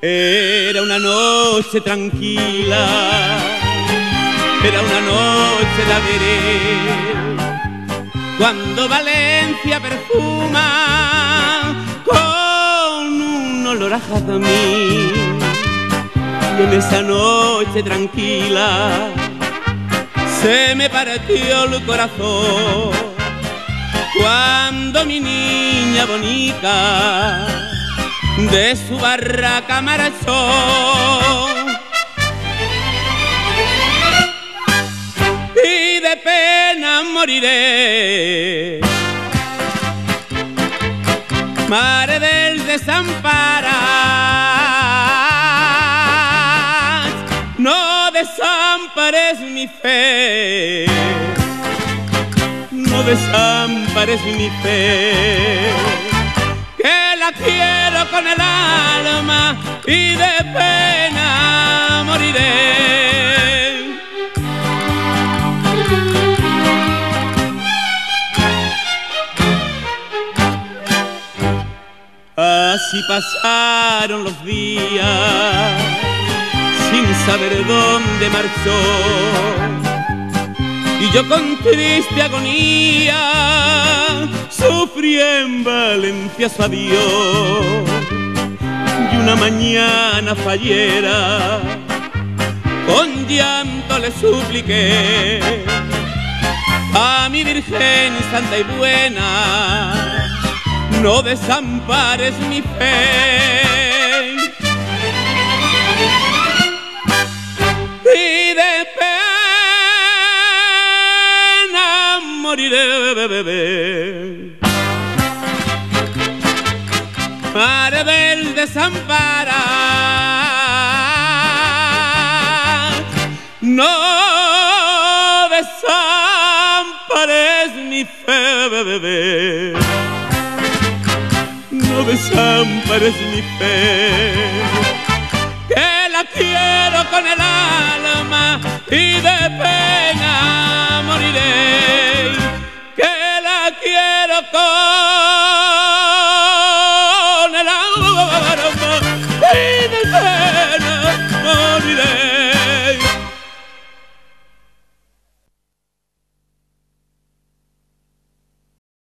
Era una noche tranquila, era una noche de abril, cuando Valencia perfuma con un olor a jazmín. Y en esa noche tranquila se me partió el corazón cuando mi niña bonita de su barraca marchó. Y de pena moriré, madre del desamparas, no desampares mi fe, no desampares mi fe, que la quiero con el alma y de pena moriré. Así pasaron los días sin saber dónde marchó, y yo con triste agonía sufrí en Valencia su adiós. Y una mañana fallera con llanto le supliqué a mi Virgen Santa y Buena, no desampares mi fe. Y de pena moriré, bebé, madre del desamparar, no desampares mi fe, bebé, no desampares mi fe, que la quiero con el alma y de pena moriré, que la quiero con